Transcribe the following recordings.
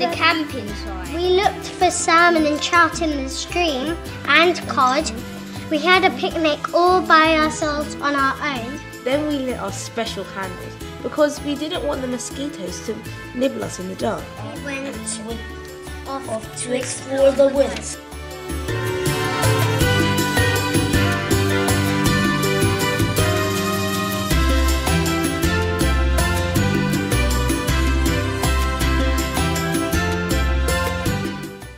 the camping site. We looked for salmon and trout in the stream and cod. We had a picnic all by ourselves on our own. Then we lit our special candles because we didn't want the mosquitoes to nibble us in the dark. We went off to explore the woods.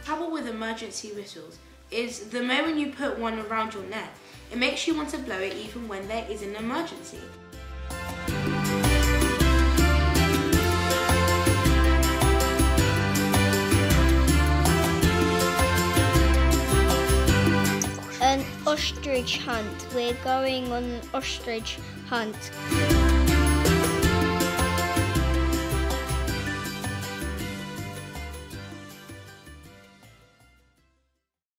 Trouble with emergency whistles is the moment you put one around your neck, it makes you want to blow it even when there is an emergency. An ostrich hunt. We're going on an ostrich hunt.